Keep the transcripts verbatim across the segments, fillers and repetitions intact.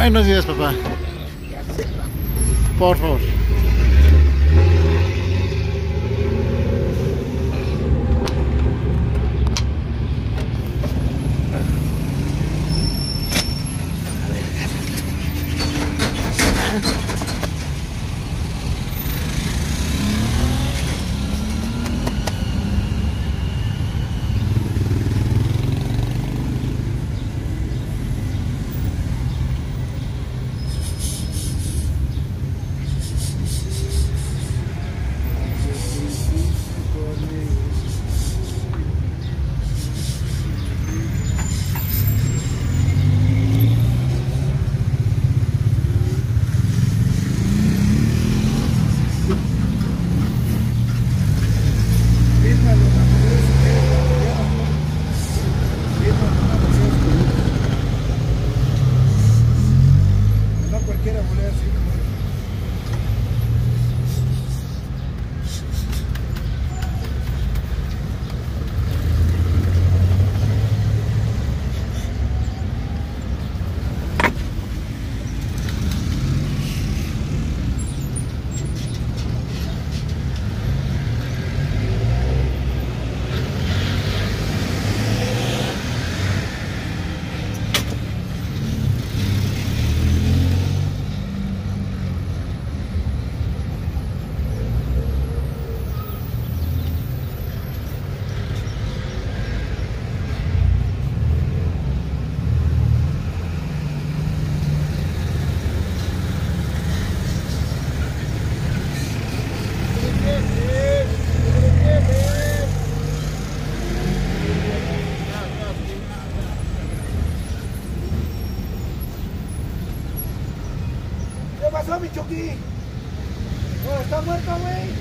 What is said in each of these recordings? Buenos días, papá. Por favor. Mi Chucky, bueno, está muerto, güey.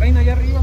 caen allá arriba.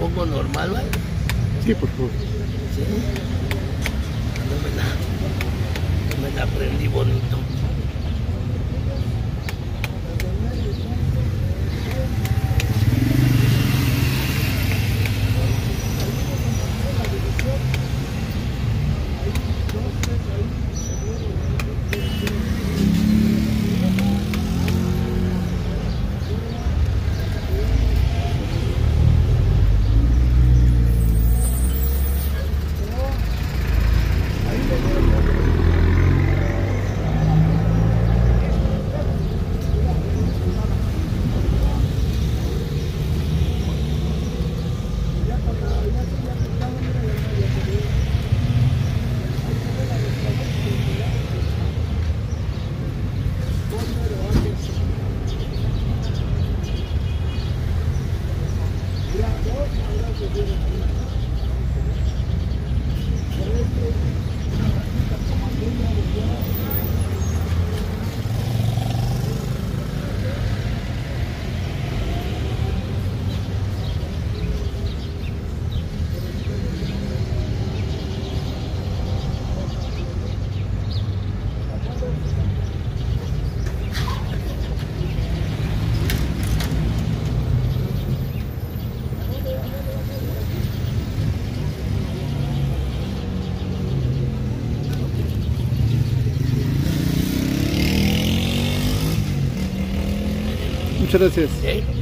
Poco normal, ¿vale? Sí, por favor. Sí. No me la, no me la prendí bonito. Muchas gracias. ¿Eh?